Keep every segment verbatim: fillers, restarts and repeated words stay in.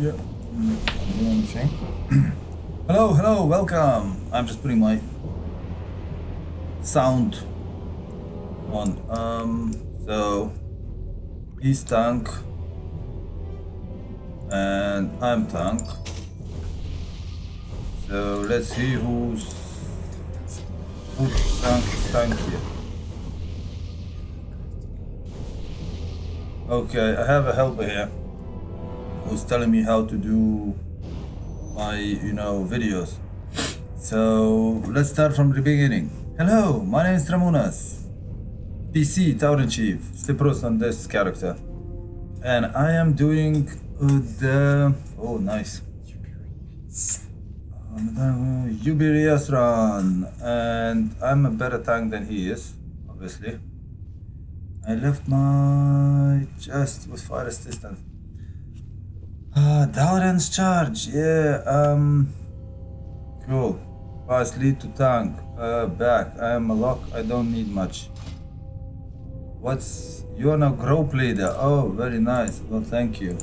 Yeah. Hello, hello, welcome. I'm just putting my sound on. Um, so he's tank and I'm tank. So let's see who's who's tank is tank here. Okay, I have a helper here who's telling me how to do my, you know, videos. So let's start from the beginning. Hello, my name is Ramunas, P C Tauren Chief, Stepros on this character, and I am doing uh, the oh nice U B R S run, and I'm a better tank than he is, obviously. I left my chest with fire assistance. Ah, Torrance charge, yeah, um, cool. Pass lead to tank, uh, back, I am a lock, I don't need much. What's, you are now group leader, oh, very nice, well, thank you.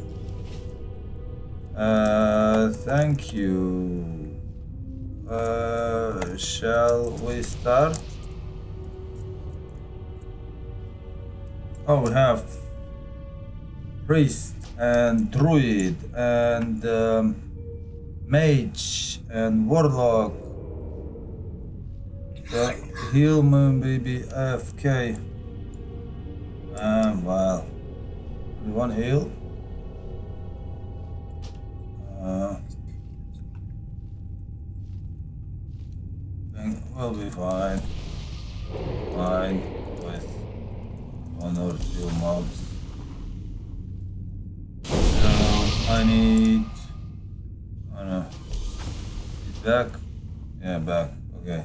Uh, thank you. Uh, shall we start? Oh, we have priest and druid and um, mage and warlock. So, heal moon baby A F K. Um, well, we want heal. Uh, I think we'll be fine. Fine. One or two mobs. So I need. Oh no. It's back? Yeah, back. Okay.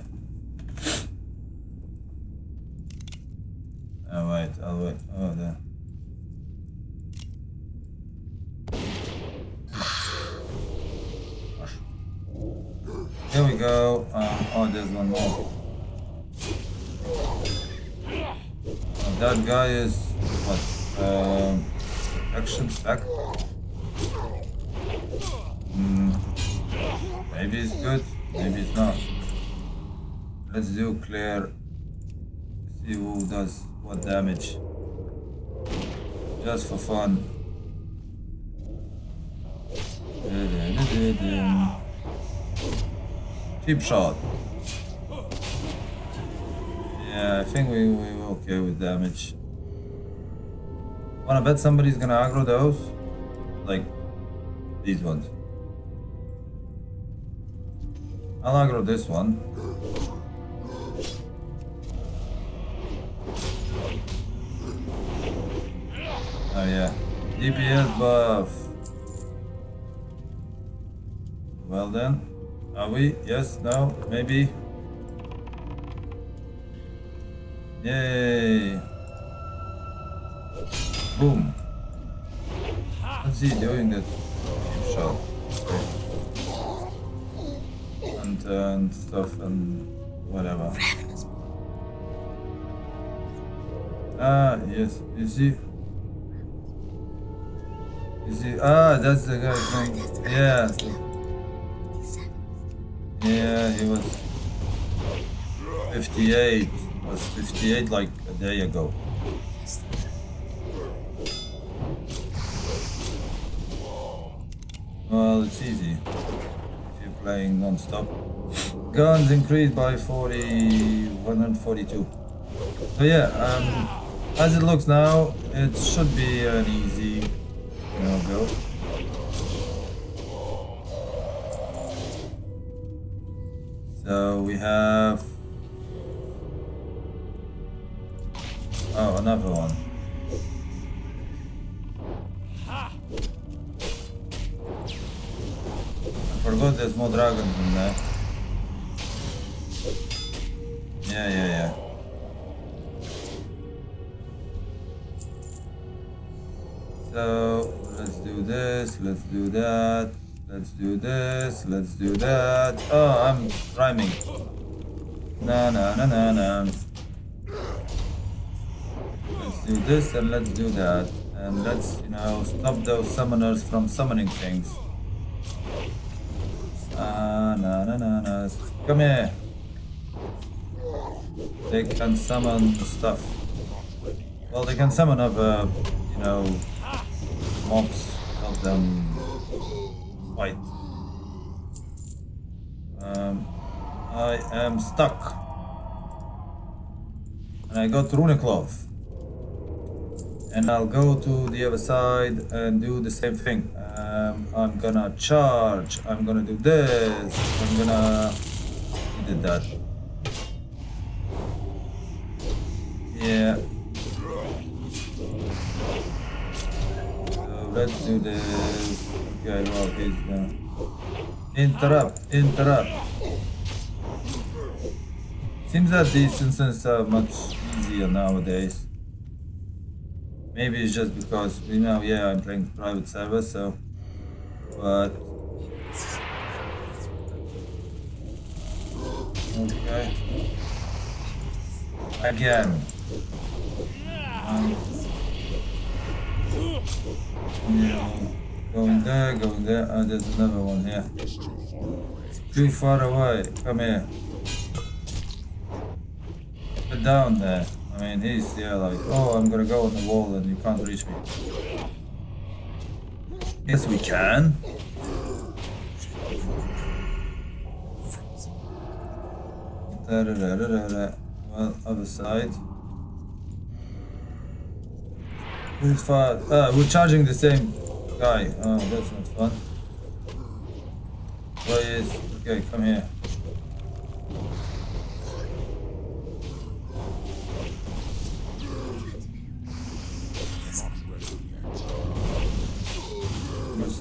Oh, wait, I'll wait. Oh, there. Here we go. Um, oh, there's one more. That guy is what? Uh, action back? Mm, maybe it's good, maybe it's not. Let's do clear. See who does what damage. Just for fun. Cheap shot. Yeah, I think we, we were okay with damage. Wanna bet somebody's gonna aggro those? Like, these ones. I'll aggro this one. Oh yeah. D P S buff. Well then. Are we? Yes? No? Maybe? Yay! Boom! What's he doing that cheap shot? And, uh, and stuff and whatever. Ah, yes, you see? You see? Ah, that's the guy playing. Yeah. Yeah, he was fifty-eight. Was fifty-eight like a day ago. Well, it's easy if you're playing non-stop. Guns increased by forty, one forty-two. So yeah, um, as it looks now, it should be an easy, you know, go. So we have. Oh, another one. I forgot there's more dragons in there. Yeah, yeah, yeah. So, let's do this, let's do that, let's do this, let's do that. Oh, I'm rhyming. No, no, no, no, no. Do this and let's do that And let's, you know, stop those summoners from summoning things. Ah, no, no, no, no. Come here. They can summon the stuff. Well, they can summon other, you know, mobs. Help them fight. Um, I am stuck. And I got Lunaclaw. And I'll go to the other side and do the same thing. Um, I'm gonna charge. I'm gonna do this. I'm gonna... I did that. Yeah. So let's do this. Okay, well, he's gonna... Interrupt! Interrupt! Seems that these instances are much easier nowadays. Maybe it's just because, you know, yeah, I'm playing the private server, so... But... Okay. Again. Um, yeah. Going there, going there. Oh, there's another one here. It's too far away. Come here. Put down there. I mean, he's, yeah, like, oh, I'm gonna go on the wall and you can't reach me. Yes, we can. Da, da, da, da, da, da. Well, other side. We're far. Uh, we're charging the same guy. Oh, that's not fun. Where is? Okay, come here.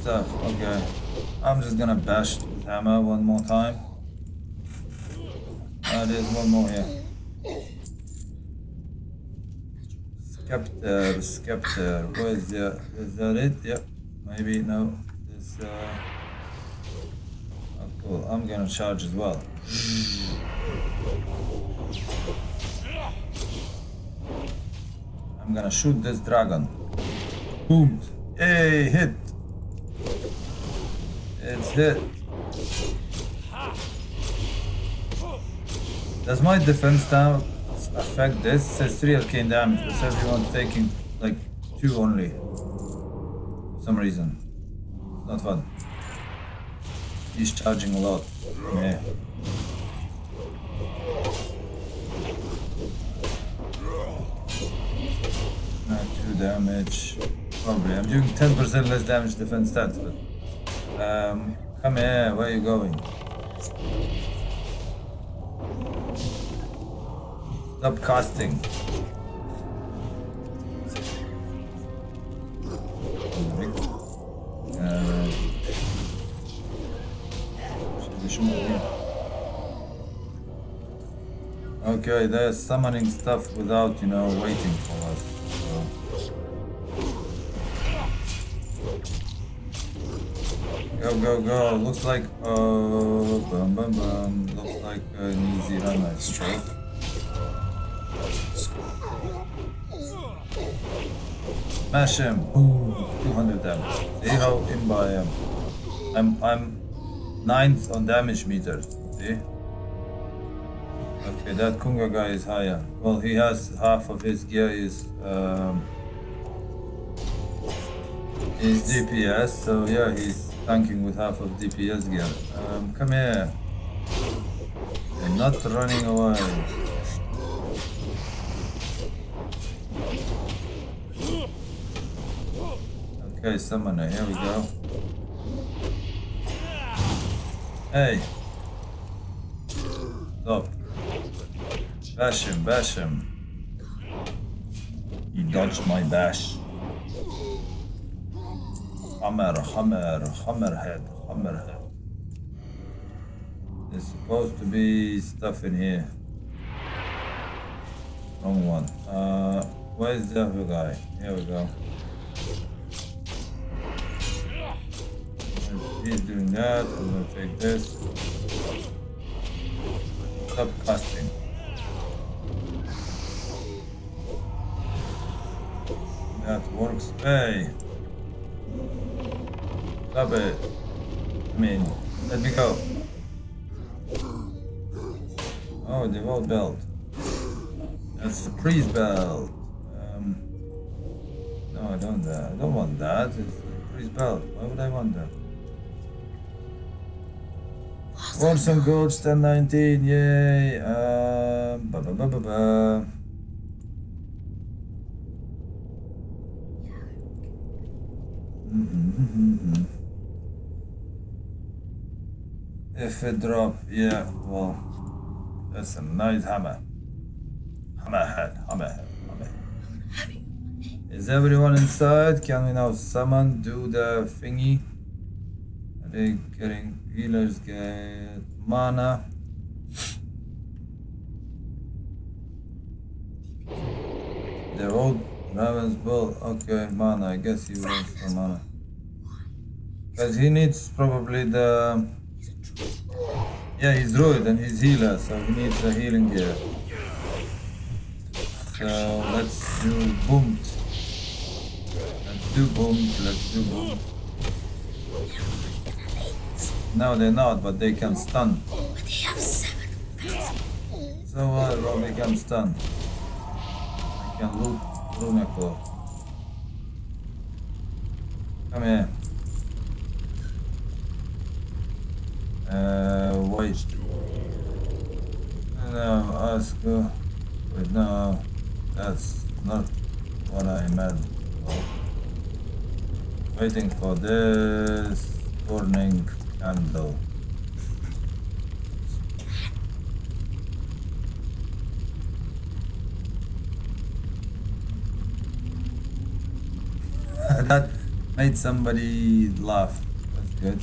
Stuff. Okay, I'm just gonna bash the hammer one more time. Uh, there's one more here. Scepter, scepter. Where is the? Is that it? Yep. Maybe no. This. Uh... Oh, cool. I'm gonna charge as well. I'm gonna shoot this dragon. Boom! Hey, hit! It's hit. Does my defense down affect this? It says three arcane damage, but everyone's taking like two only. For some reason. It's not fun. He's charging a lot. Yeah. Not two damage. Probably. I'm doing ten percent less damage defense stats, but... Um, come here, where are you going? Stop casting. Uh, okay, they're summoning stuff without, you know, waiting for us. Go, go, go. Looks like, oh, bum, bum, bum. Looks like an easy run, I think. Smash him. Boom. two hundred damage. Zero in by him. I'm, I'm ninth on damage meter. See? Okay, that Kunga guy is higher. Well, he has half of his gear is, um, his D P S, so yeah, he's tanking with half of D P S gear. Um, come here. I'm not running away. Okay, summoner, here we go. Hey. Stop. Bash him, bash him. You dodged my bash. Hammer, hammer, hammerhead, hammerhead. There's supposed to be stuff in here. Wrong one. Uh, where's the other guy? Here we go. He's doing that. I'm gonna take this. Stop casting. That works. Hey! Stop it. I mean, let me go. Oh, the old belt. That's the priest belt. Um, no, I don't. Uh, I don't want that. It's the priest belt. Why would I want that? Worms and Goats ten nineteen. Yay! Uh, ba ba ba ba ba. Mm-hmm. If it drop, yeah, well, that's a nice hammer. Hammerhead, hammerhead, hammerhead. Is everyone inside? Can we now summon, do the thingy? I think getting healers get mana. The old Raven's Bull, okay, mana, I guess he wants for mana. Because he needs probably the... Yeah, he's druid and he's healer, so he needs a healing gear. So let's do boomed. Let's do boomed, let's do boomed. No, they're not, but they can stun. So what, uh, they can stun. I can loot Lunaclaw. Come here. Uh, wait. No, ask. Uh, wait, no, that's not what I meant. Oh. Waiting for this burning candle. That made somebody laugh. That's good.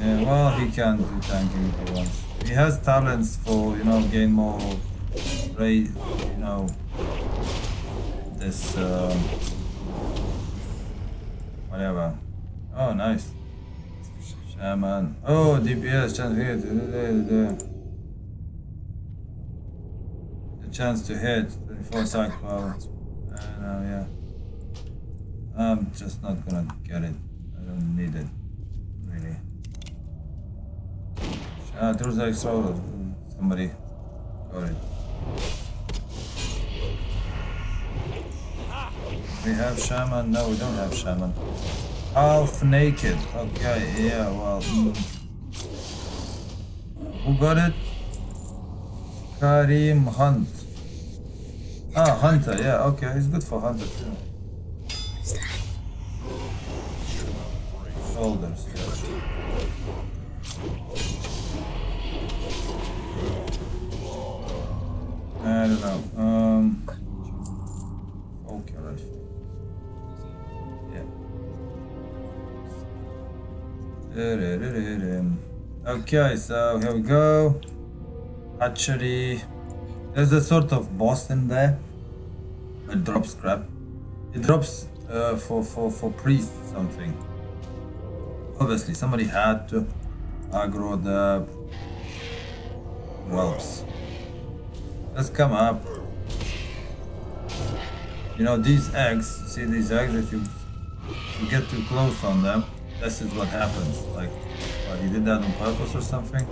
Yeah, well, he can do tanking if he wants. He has talents for, you know, gain more, raise, you know, this, uh, whatever. Oh, nice. Shaman. Oh, D P S, chance to hit. The chance to hit, twenty-four psych power. I don't know, yeah. I'm just not gonna get it. I don't need it, really. Ah, there's like solo. Somebody got it. We have shaman? No, we don't have shaman. Half naked. Okay, yeah, well. Mm. Who got it? Karim Hunt. Ah, Hunter, yeah, okay. It's good for Hunter too. Shoulders, yeah. I don't know. Um, okay, right. Yeah. Okay, so here we go. Hatchery. There's a sort of boss in there. It drops crap. It drops uh, for for for priest something. Obviously, somebody had to aggro the whelps. Let's come up. You know, these eggs, see these eggs, if you, if you get too close on them, this is what happens. Like, well, he did that on purpose or something?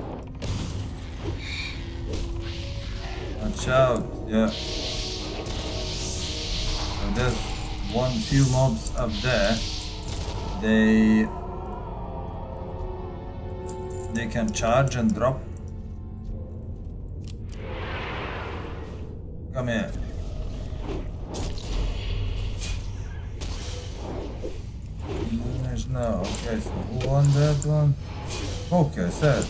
Watch out, yeah. So there's one few mobs up there. They... They can charge and drop. Come here. There's no. Okay, so who won that one? Okay, sad.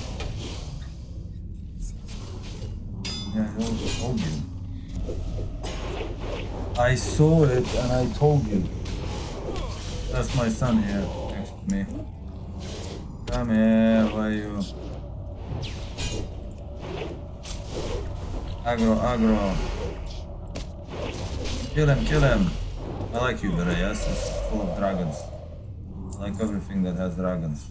Yeah, I told you. I saw it and I told you. That's my son here next to me. Come here, where are you? Aggro, aggro. Kill him, kill him. I like U B R S, it's full of dragons. I like everything that has dragons.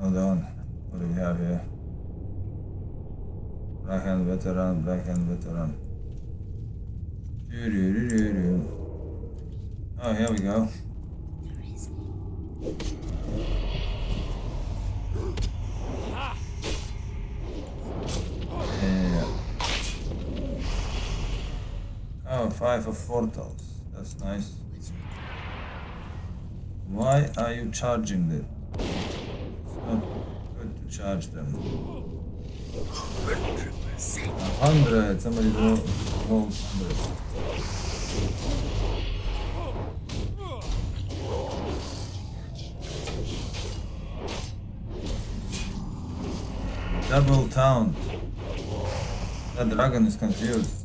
Hold on, what do we have here? Blackhand veteran, Blackhand veteran. Oh, here we go. Yeah. Oh, five of portals. That's nice. Why are you charging them? It's not good to charge them. A hundred. Somebody rolled a hundred. Double taunt. That dragon is confused.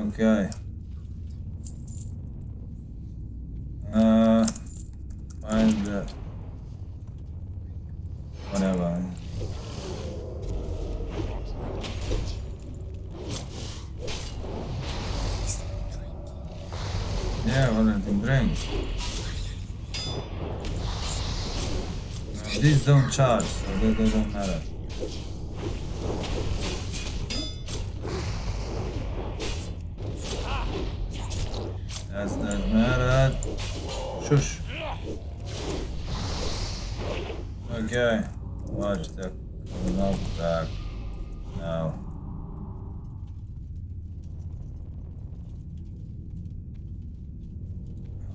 Okay. Uh, find the... whatever. Yeah, well, I can drink. Uh, these don't charge, so they, they don't matter. That's not matter. Shush. Okay. Watch the knock back now.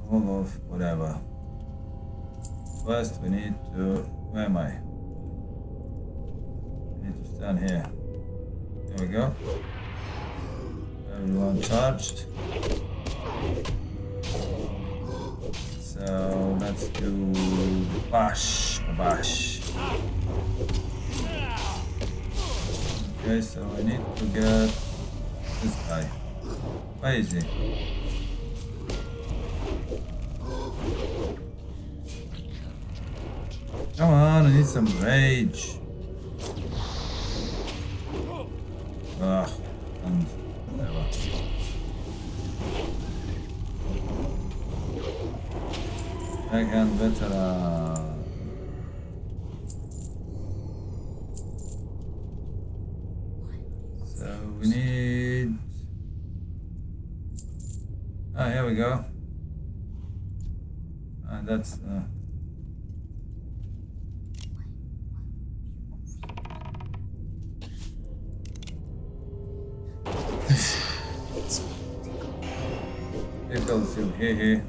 Hold off, whatever. First we need to... where am I? We need to stand here. There we go. Everyone charged. So let's do bash, bash. Okay, so I need to get this guy. Where is he? Come on, I need some rage. Ugh, and whatever. Blackhand veteran. So we need... ah, here we go. Ah, that's... Uh... pickles you, hey hey.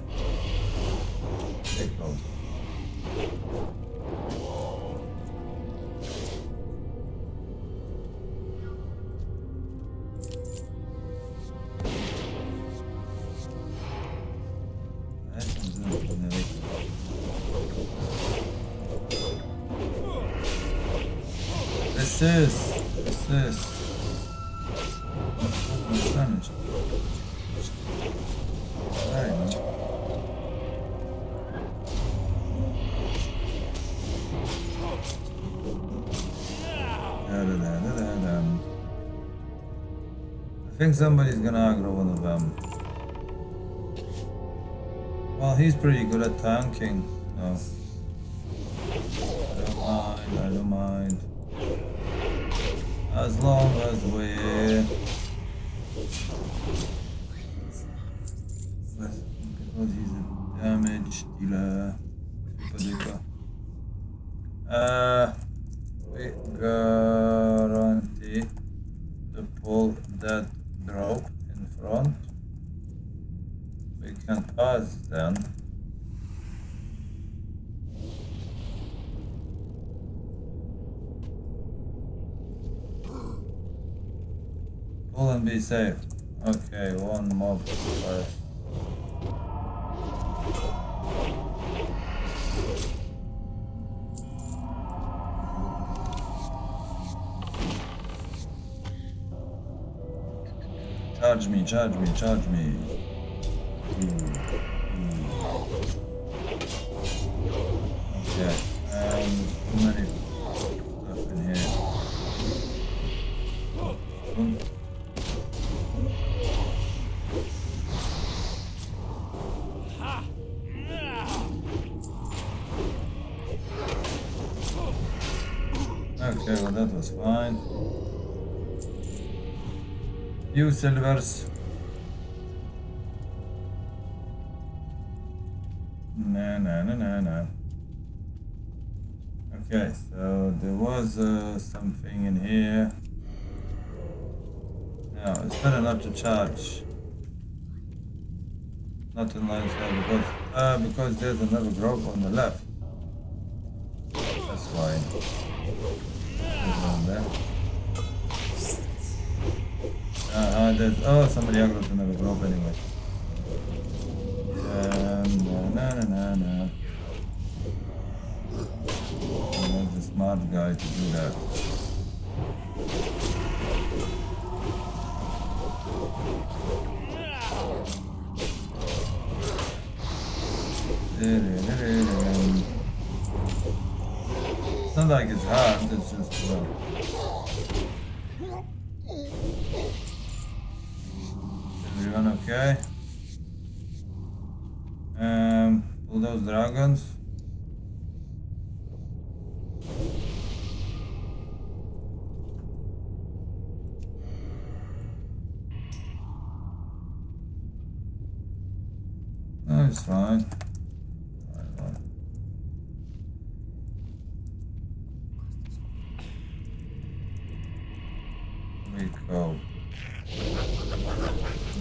Assist, assist. What's damage? Very much. Da, da, da, da, da, da. I think somebody's gonna aggro one of them. Well, he's pretty good at tanking. No. I don't mind, I don't mind. As long as we're... because he's a damage dealer. Uh, we guarantee to pull that drop in front. We can pass then. And be safe. Okay, one mob first. Charge me, charge me, charge me. Mm. Mm. Okay, um, too many stuff in here. Mm. that was fine. Few silvers. No, no, no, no, no. Okay, so there was uh, something in here. No, it's better not to charge. Not unless uh, because uh, because there's another grove on the left. That's why. There's one there. Uh -huh, there's oh somebody aggroed another grove anyway. Um, no no no no. There's a smart guy to do that. It's not like it's hard, it's just uh, everyone okay? Um, all those dragons. No, it's fine.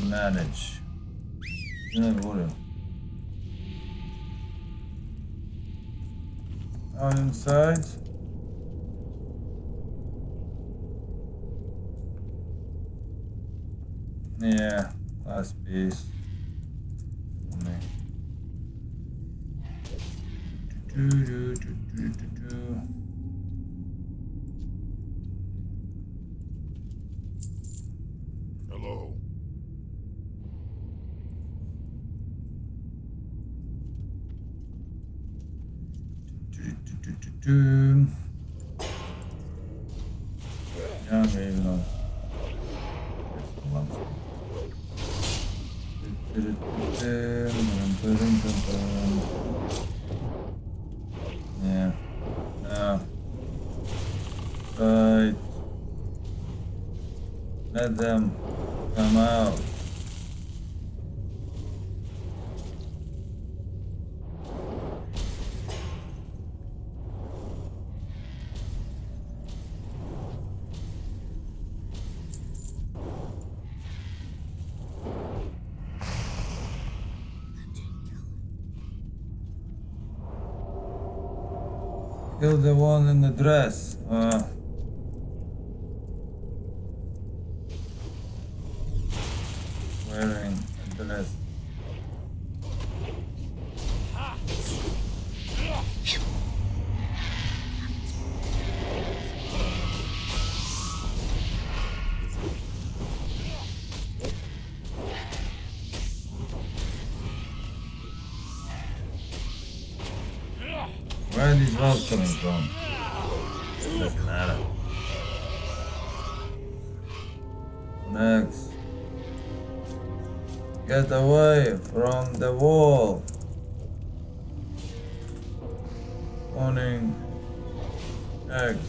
Manage. No water. On inside. Yeah, last piece. Do do do do do do. Down here, no. Yeah. No. Right. Let them come out. Kill the one in the dress. Uh. Wearing a dress. Where are these walls coming from? Doesn't matter. Next. Get away from the wall. Spawning eggs.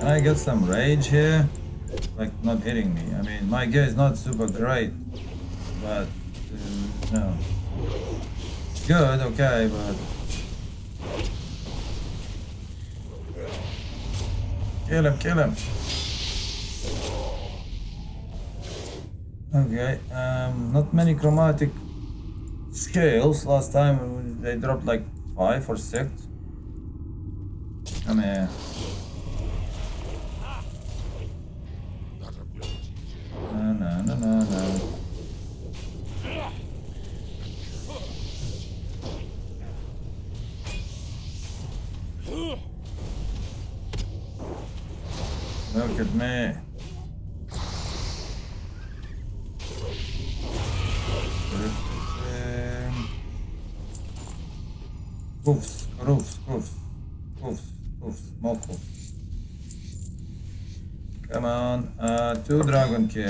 Can I get some rage here? Like not hitting me. I mean, my gear is not super great, but uh, no, good, okay, but kill him, kill him. Okay, um, not many chromatic scales. Last time they dropped like five or six. I mean. No, no, no, no, no. look at me. Roofs, roofs, roofs, roofs, roofs, more roofs. Come on, uh, two dragon kill.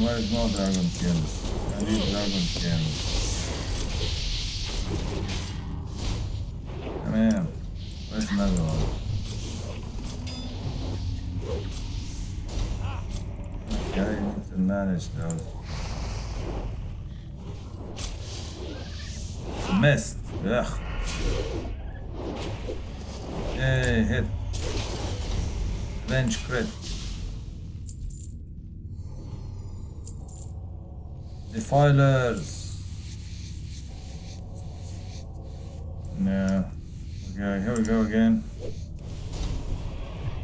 Where's more dragon kills? I need dragon kills. Come here. Where's another one? Okay, I need to manage those. Missed. Ugh. Hey, hit. Range crit. Defilers. No. Okay, here we go again.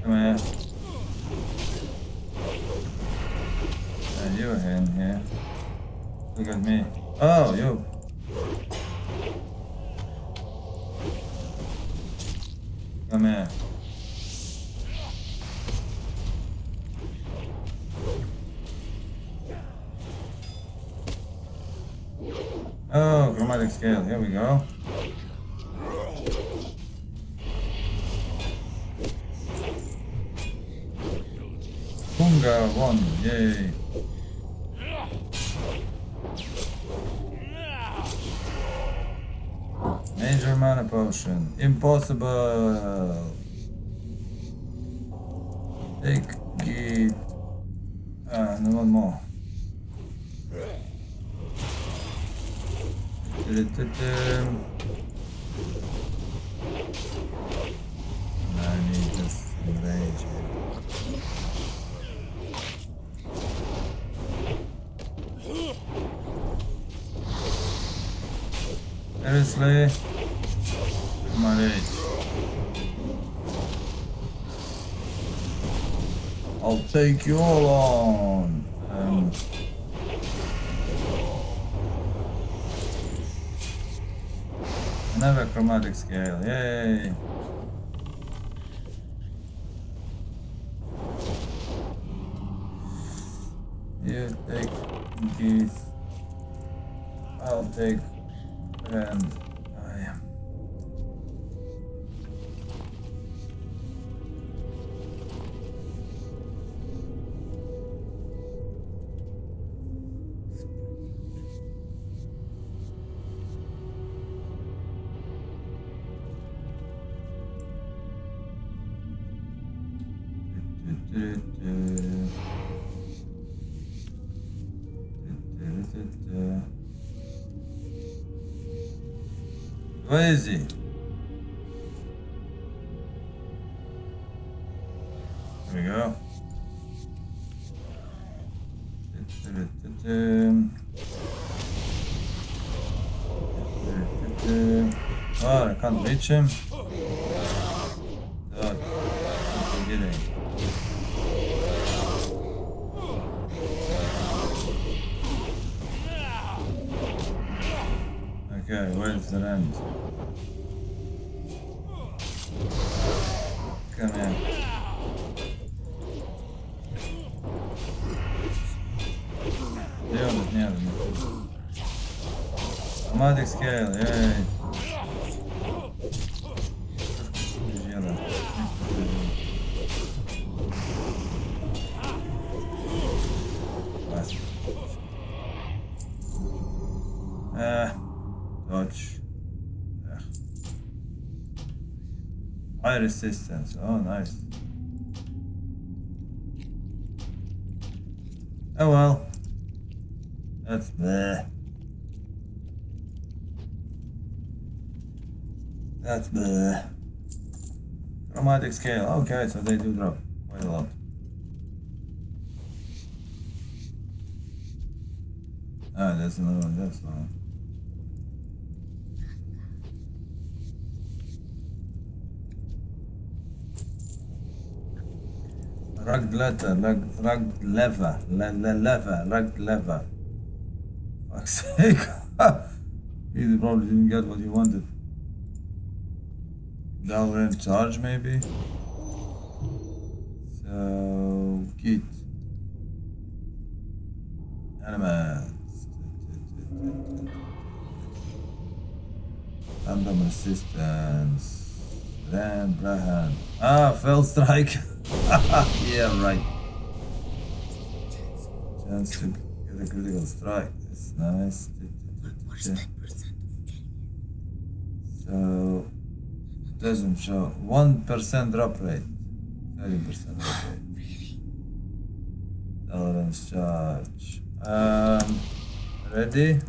Come here. Yeah, you're in here. Look at me. Oh, you. Come here. Oh, chromatic scale, here we go. Kunga one, yay. Major mana potion, impossible. Take the... Ah, and one more. Um, I need this enrage here. Seriously? My rage. I'll take you all on. Um, Another chromatic scale, yay! You take these, I'll take Rand. I am. Where is he? There we go. Oh, I can't reach him. Okay, where's the end? Come here. Делать не нужно. Chromatic scale, yay. Resistance. Oh, nice. Oh well. That's bleh. That's bleh. Chromatic scale. Okay, so they do drop quite a lot. Ah, oh, that's another one. That's one. Rugged letter, rugged, rugged lever, le, le, lever, rugged lever. Fuck's sake. You probably didn't get what you wanted. Delver charge maybe. So git Animats Random Resistance Rand Brahan. Ah, fell strike. Yeah, right. Chance to get a critical strike. That's nice. So it doesn't show. one percent drop rate. thirty percent drop rate. Tolerance charge. Um, ready?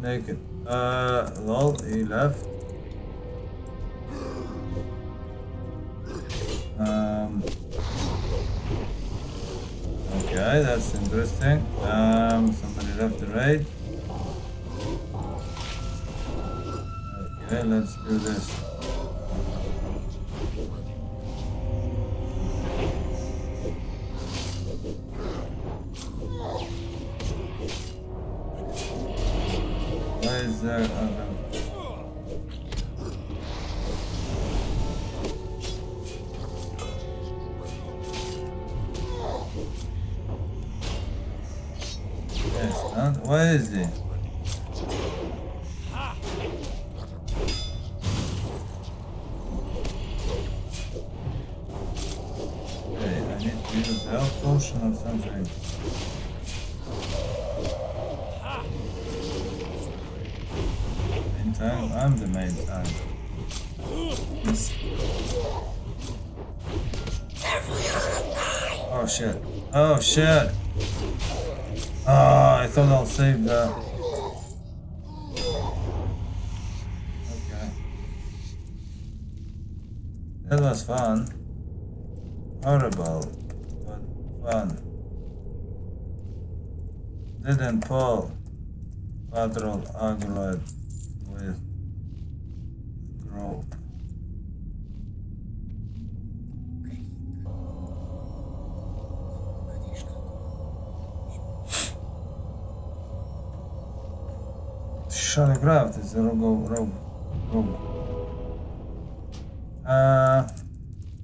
Naked. Uh, lol, he left. Um, okay, that's interesting. Um, somebody left the raid. Okay, let's do this. Shit. Oh, I thought I'll save that. Okay. That was fun. Horrible, but fun. Didn't pull Patrol Agroid with rope. Shadow Craft is a rogue, rogue, rogue. Uh,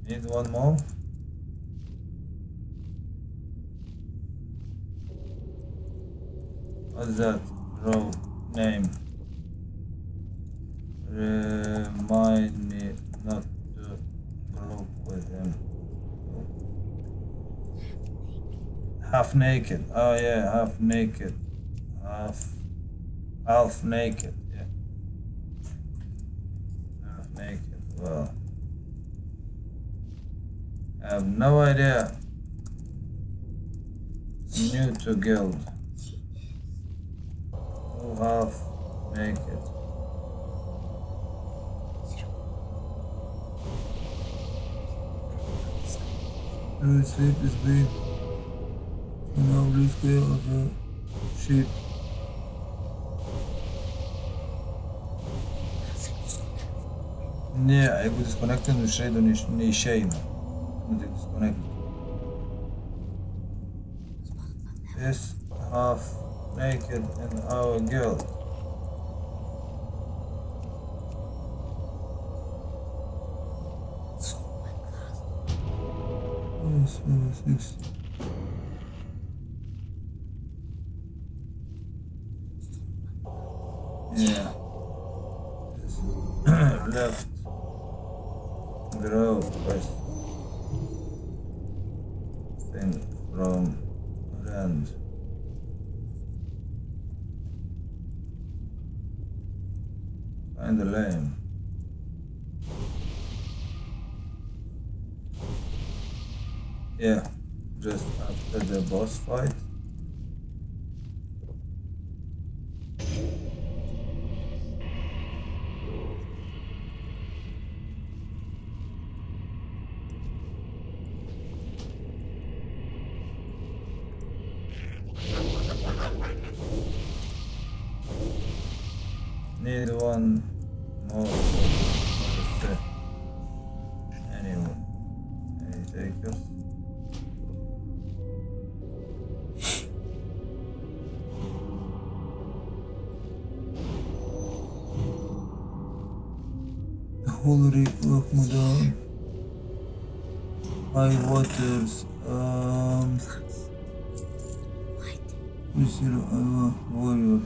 need one more. What's that rogue name? Remind me not to rogue with him. Half naked. Oh yeah, half naked. Half. Half naked, yeah. Half naked. Wow. I have no idea. New to guild. Who half make it? Every sleep is big. You know, blue scale of a sheep. Nie, jak go disconnected, we straight on the shame. Disconnected. Is half naked in our guild. Oh, seven, six. Yeah. Left. Grow first. Thing from Rand. Find the lane. Yeah, just after the boss fight. Need one more. Anyone? Any takers? The holy rock down. High waters. Um. Zero. Uh, warrior.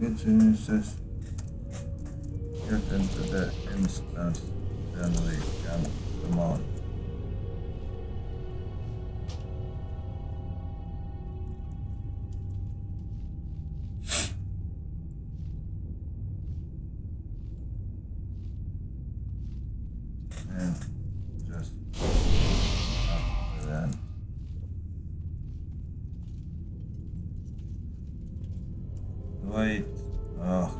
Get into the instance, then we can summon. Yeah, just after that. Wait. Oh.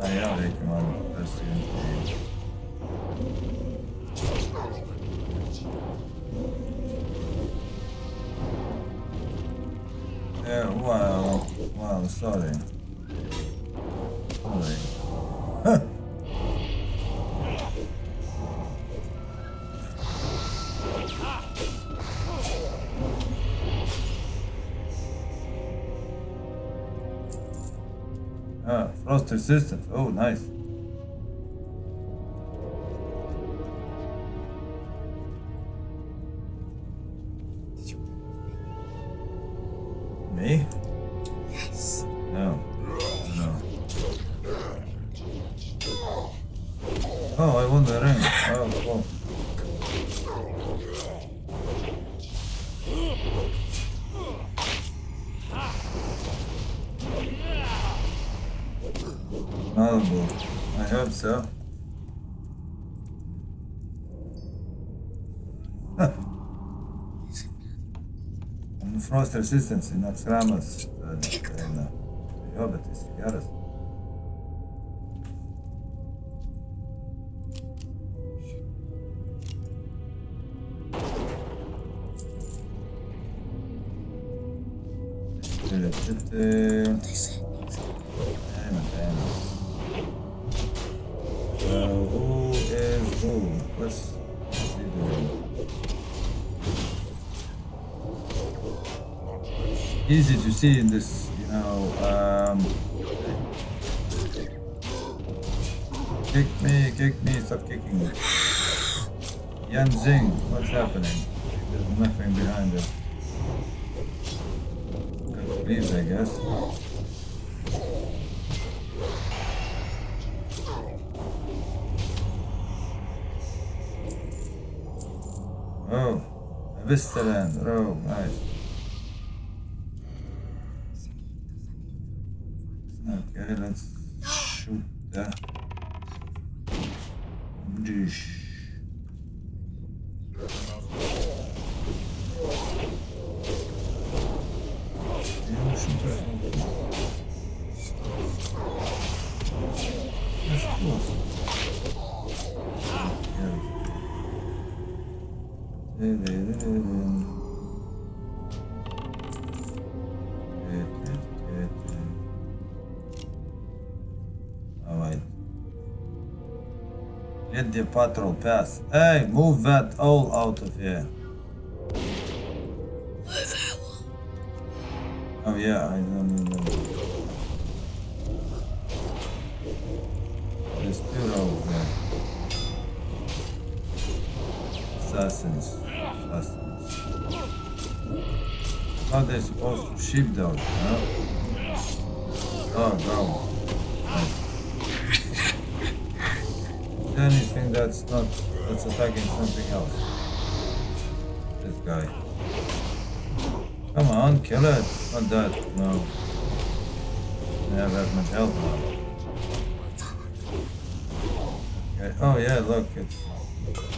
I am taking my best game. Yeah, wow, wow, sorry. Sorry. Huh. Ah, frost resistance. Oh, nice. Me? Yes. No. No. Oh, I won the ring. Oh, cool. Malvo, I hope so. And frost resistance in Axramas. I hope it is Yaris. Let's see the game. Easy to see in this, you know, um kick me, kick me, stop kicking me. Yan Zing, what's happening? There's nothing behind it. Gotta leave, I guess. Vista Land. Oh, nice. Okay, let's shoot that. Get the patrol pass. Hey, move that all out of here. Oh yeah, I don't need them. There's two rows there. Assassins. Assassins. How are they supposed to ship those, huh? Oh, go. Anything that's not that's attacking something else. This guy. Come on, kill it. Not that. No. I have that much health now. Okay. Oh yeah, look. It's.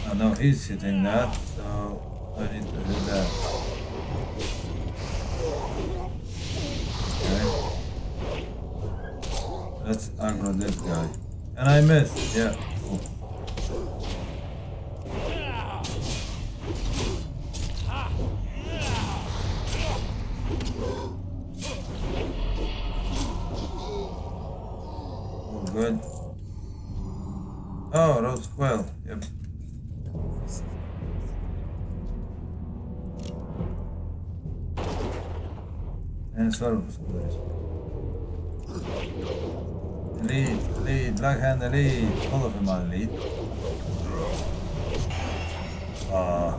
I know he's hitting that, so I need to do that. Okay. Let's aggro this guy. And I missed. Yeah. Good. Oh, Rose Quail, yep. And service players. Elite, elite, black hand elite, all of them are elite. Uh,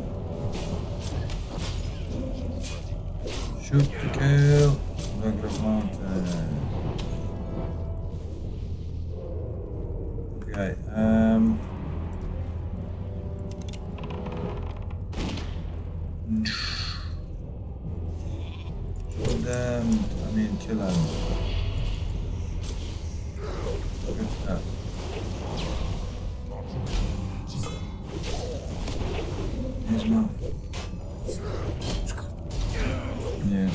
shoot to kill, Black Mountain. Okay, um kill them, I mean kill them. Good stuff. There's no. Yeah.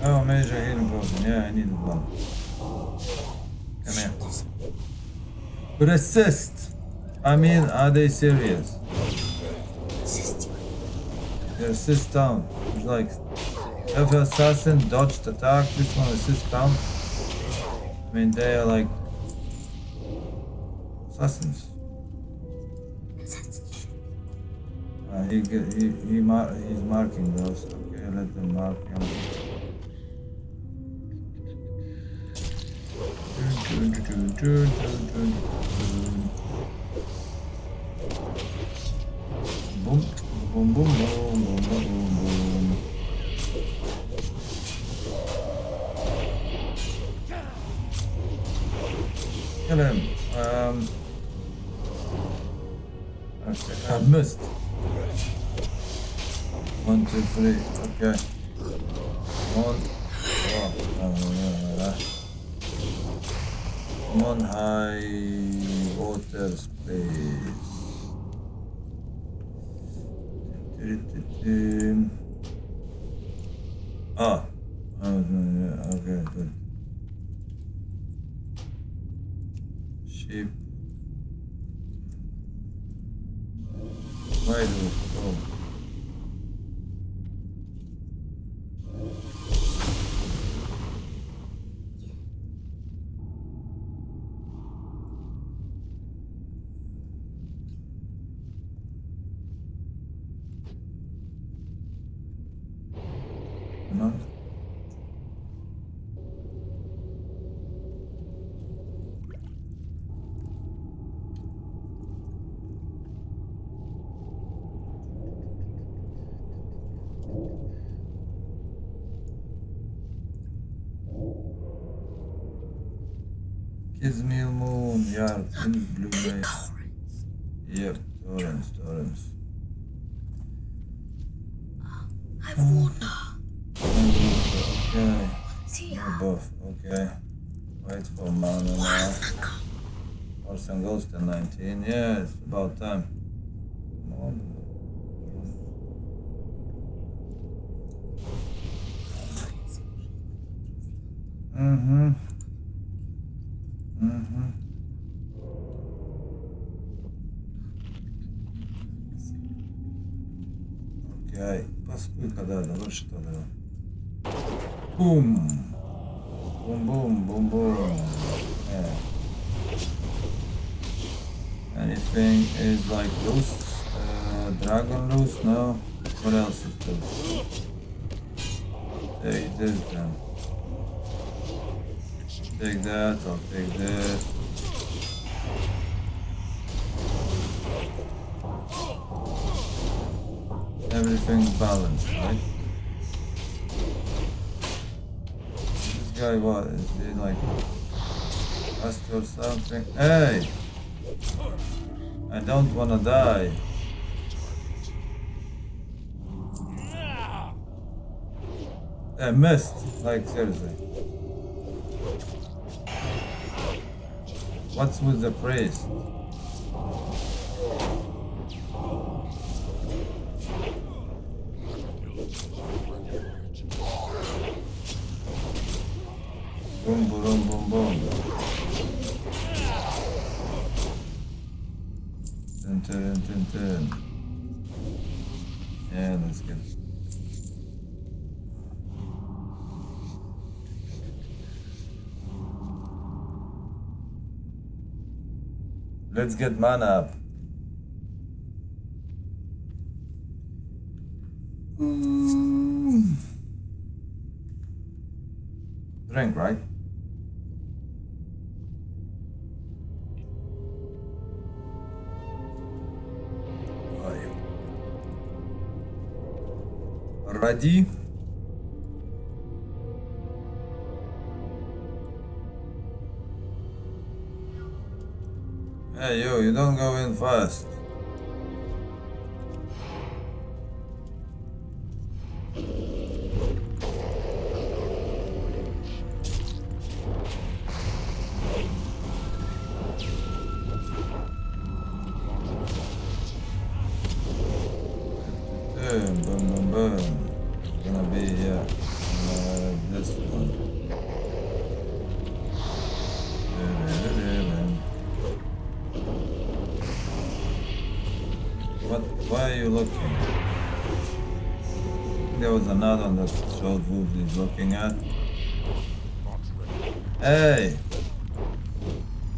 Oh, major healing potion. Yeah, I need one. Come here. Resist! I mean, are they serious? Resist. Resist down. It's like, if assassin dodged attack, this one resist down. I mean, they are like assassins. Uh, he, he, he mar he's marking those. Okay, let them mark him. Boom, boom, boom, boom, boom, boom, boom. Kill him. Um, okay, I've missed. One, two, three. Okay. One. Oh, oh, yeah, yeah. Come on, high water space. Ah, okay, good. Sheep. Why do we go? Gives me a moon, yeah, in blue rays. Yep, Torrance, Torrance. I've warned her. Okay. No buff, okay. Wait for mana now. Orson goes to nineteen, yeah, it's about time. Come on. Mm-hmm. Mm-hmm. Окей. Поскольку, да, давай что давай. Бум. Бум-бум-бум-бум. Yeah. Anything is like loose? Uh, dragon loose? No. What else is loose? Take this then. Take that, I'll take this. Everything's balanced, right? This guy, what? Is he like asked or something? Hey! I don't wanna die. I missed, like seriously. What's with the priest? Boom, boom, boom, boom. Ten, ten, ten, ten. Yeah, let's get it. Let's get mana up. Mm. Drink, right? Ready? Hey yo, you don't go in fast. Boom, boom, boom. It's gonna be here. Uh, this one. Why are you looking? There was another one that showed wolf is looking at. Hey!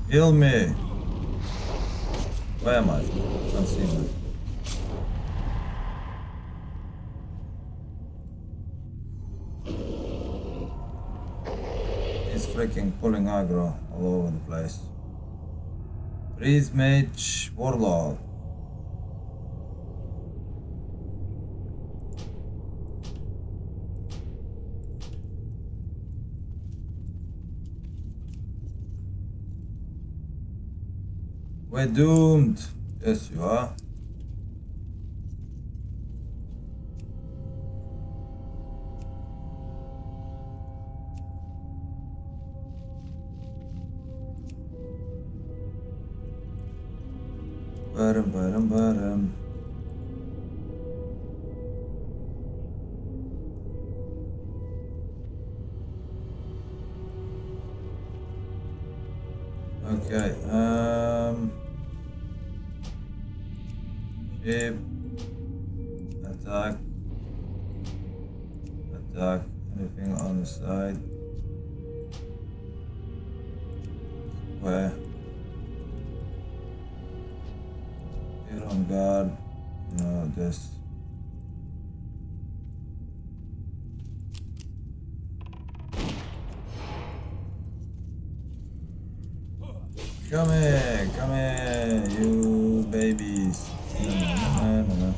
Kill me! Where am I? I can't see me. He's freaking pulling aggro all over the place. Freeze Mage Warlord. We're doomed. Yes, you are. Bottom, bottom, bottom. Okay. Um. Shape, attack, attack, anything on the side, square, get on guard, no, this, come here, come here, you babies. No, no, no.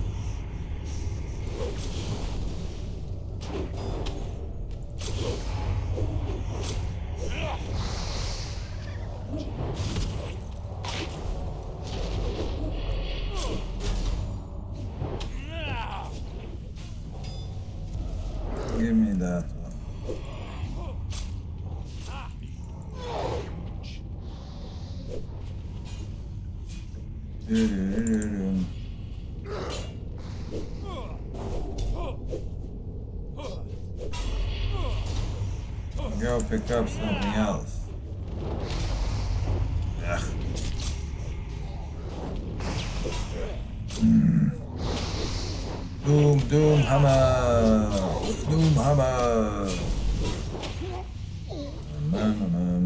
that. Go pick up something else. Ugh. Mm. Doom, doom, hammer, doom, hammer. Man, man, man.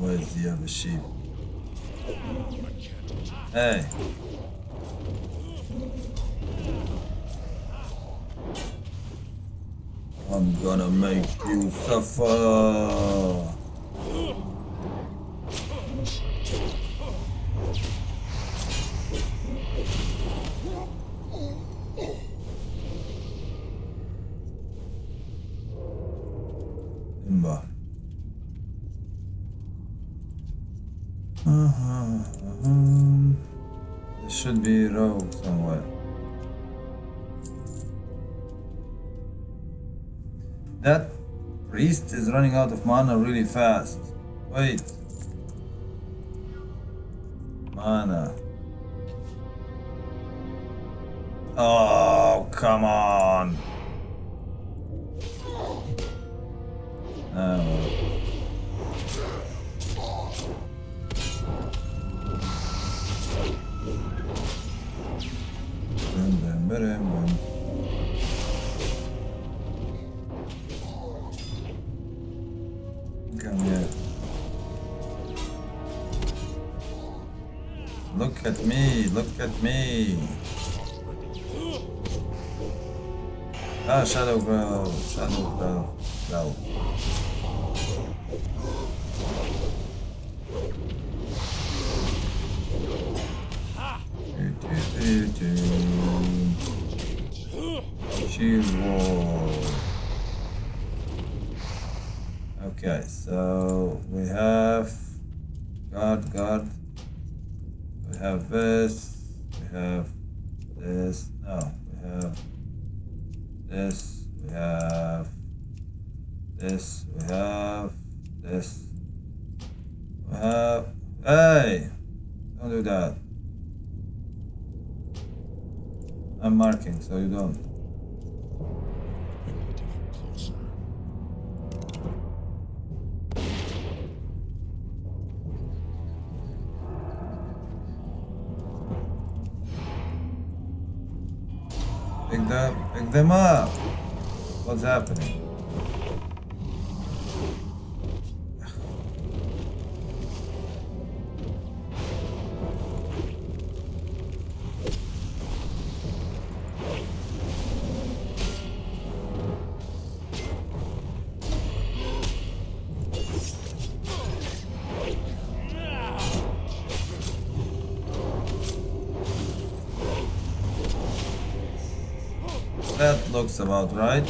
Where's the other sheep? Hey. I'm gonna make you suffer. Timber. Uh-huh, uh-huh. There should be a road somewhere. That priest is running out of mana really fast. Wait. Mana. Oh, come on. Oh. Boom, boom, boom, boom. Look at me, look at me. Ah, Shadow Girl, Shadow Girl, Girl. Do, do, do, do. Shield wall. Okay, so we have guard, guard. We have this, we have this, no, we have this, we have this, we have this, we have, hey, don't do that. I'm marking, so you don't. Pick them, pick them up. What's happening? That looks about right.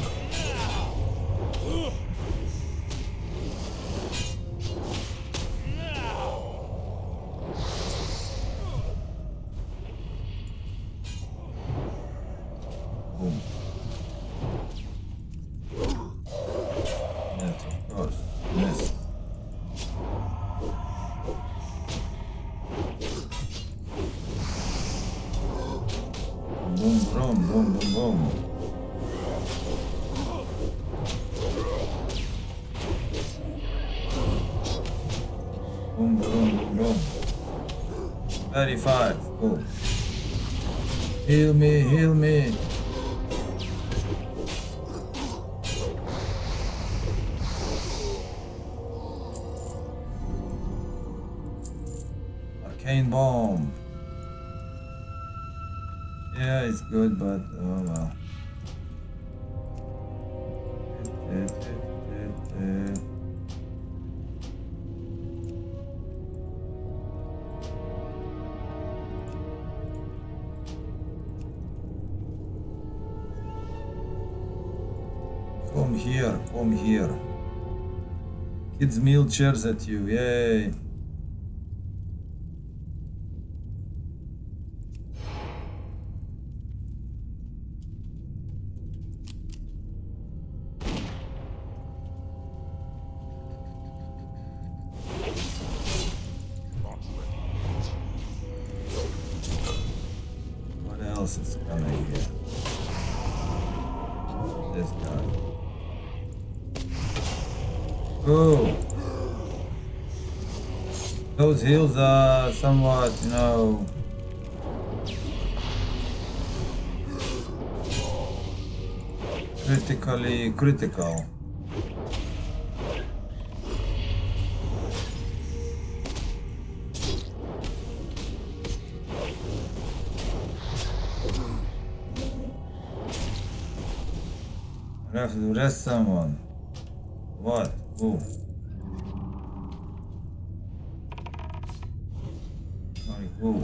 Boom. Yes, of course. Yes. Boom, boom, boom, boom, boom. Boom, boom, boom. thirty-five. Cool. Heal me, heal me. Arcane bomb. Yeah, it's good, but oh well. Come here, come here. Kids meal chairs at you, yay. this done. Ooh. Those heals are somewhat, you know... critically critical. I have to arrest someone. What? Who? Sorry, who?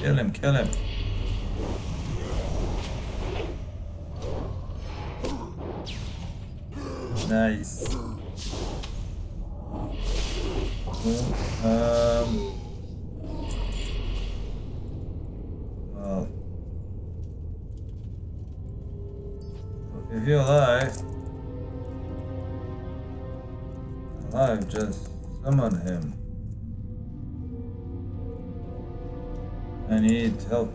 Kill him, kill him. Nice. Um. Well. If you're alive, alive, just summon him. I need health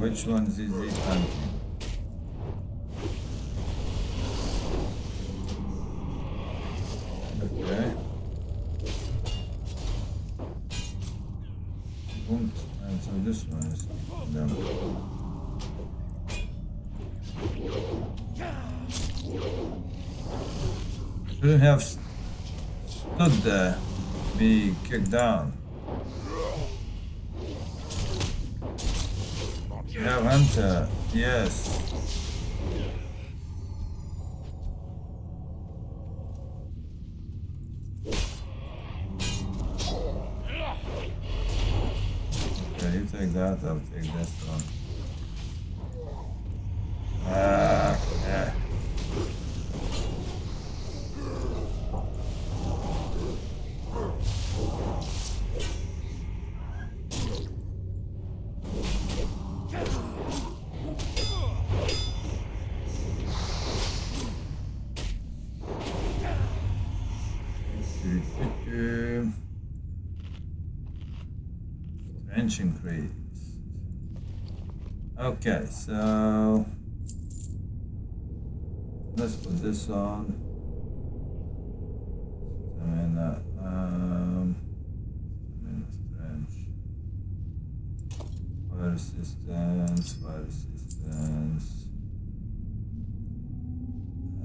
Which ones is it hunting? Okay. Boom. And so this one is down. Shouldn't have stood there to be kicked down. We have Hunter, yes. Okay, you take that, I'll take this one. Ah, yeah. Increased. Okay, so let's put this on. And uh, um, fire resistance, fire resistance.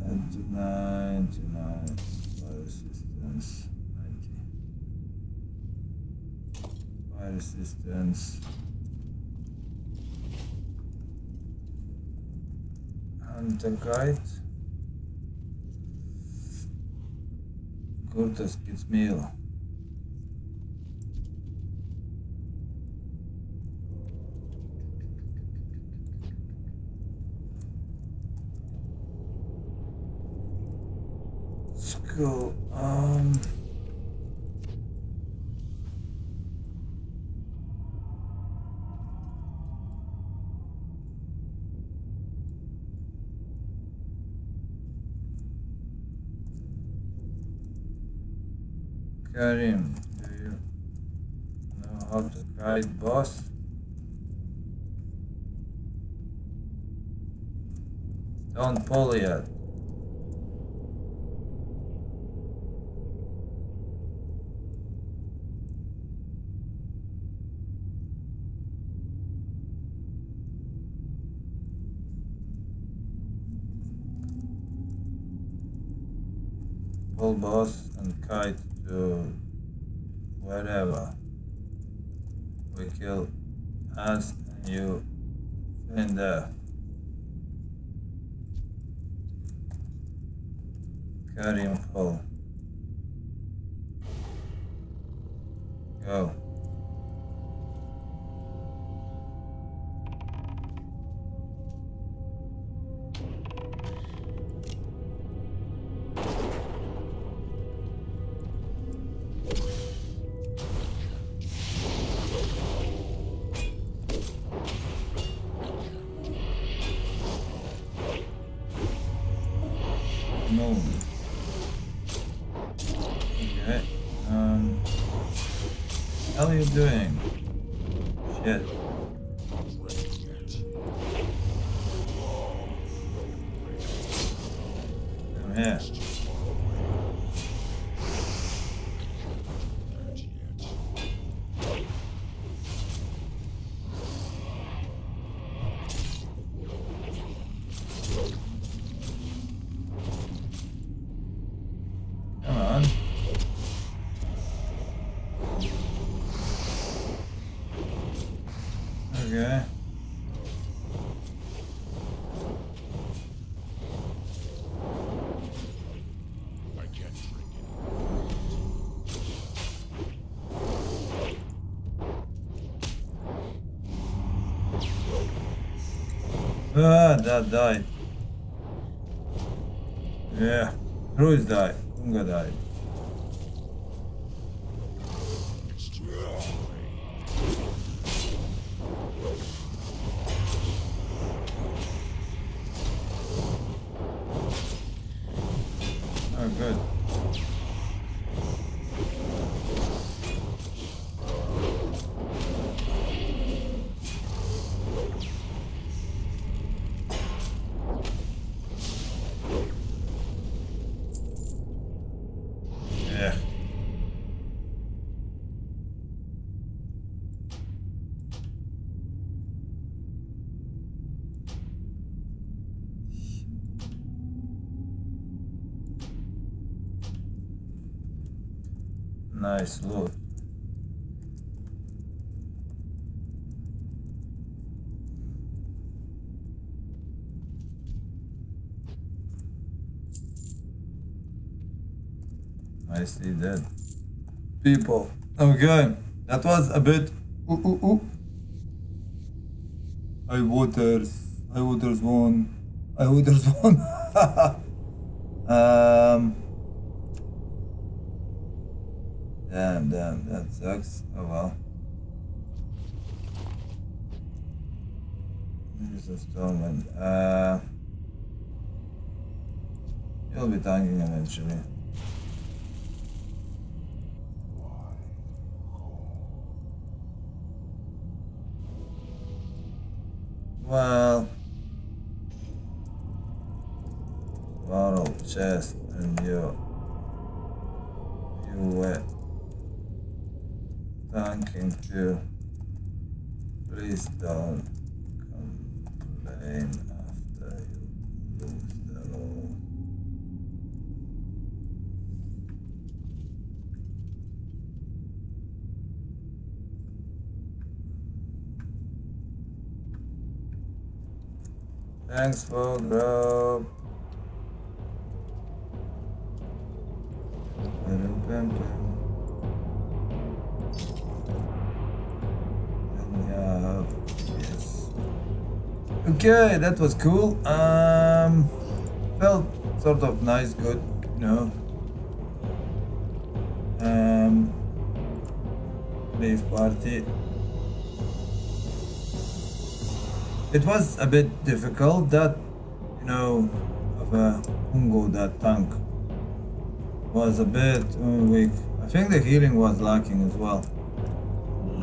And tonight, tonight, fire resistance. Resistance and the guide Curtis gets meal. Let's go. Um Karim, do you know how to guide boss? Don't pull yet. full boss and kite to wherever we kill us and you in there. Karim pull. Go. Doing shit. Come here. Ah, that died. Yeah, Ruiz died. Kunga died. Oh, good. Nice look. Nicely dead. People. Okay. That was a bit. Ooh, ooh, ooh. I waters. I waters won. I waters won. um. Damn, damn, that sucks. Oh well. This is a storm. Uh, you'll be tanking eventually. Well, bottle, chest, and you, you wet. Tanking too. Please don't complain after you lose the roll. Thanks for grub. Okay, that was cool. Um, felt sort of nice, good, you know. Um, rave party. It was a bit difficult that, you know, of a Kungo, that tank was a bit weak. I think the healing was lacking as well.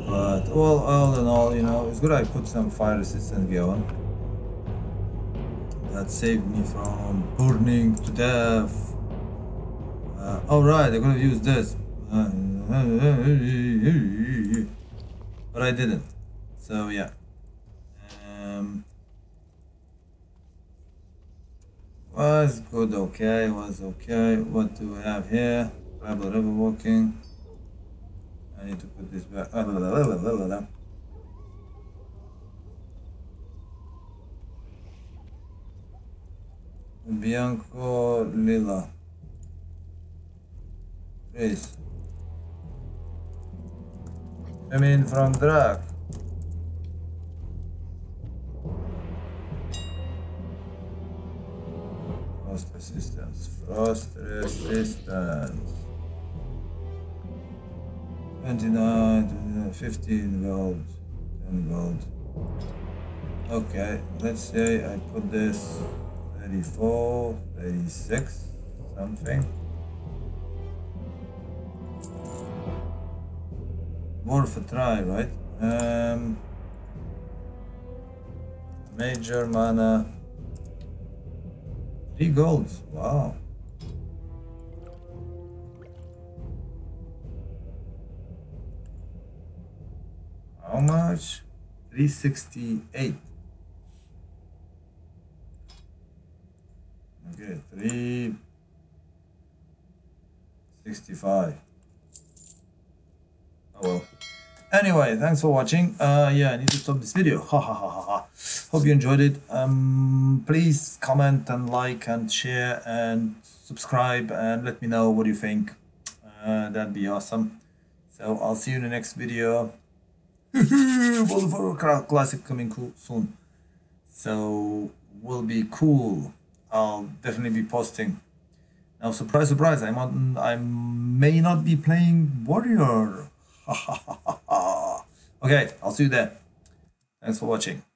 But all, all in all, you know, it's good I put some fire resistance gear on. That saved me from burning to death. Uh, all right, I could have used this, but I didn't. So yeah. Um, Was good, okay, was okay. What do we have here? Rebel, River Walking. I need to put this back. Oh, la, la, la, la, la, la. Bianco Lila. Please. I mean, from Drag. Frost resistance. Frost resistance. twenty-nine, fifteen gold, ten gold. Okay, let's say I put this thirty-four, thirty-six, something. Worth a try, right? Um, major mana. Three golds, wow. How much? three sixty-eight. Okay, three sixty-five. Oh well. Anyway, thanks for watching. Uh, yeah, I need to stop this video. Ha ha ha ha ha. Hope you enjoyed it. Um, please comment and like and share and subscribe and let me know what you think. Uh, that'd be awesome. So I'll see you in the next video. World of Warcraft Classic coming cool soon, so will be cool. I'll definitely be posting. Now, surprise, surprise! I'm on. I may not be playing Warrior. Okay, I'll see you there. Thanks for watching.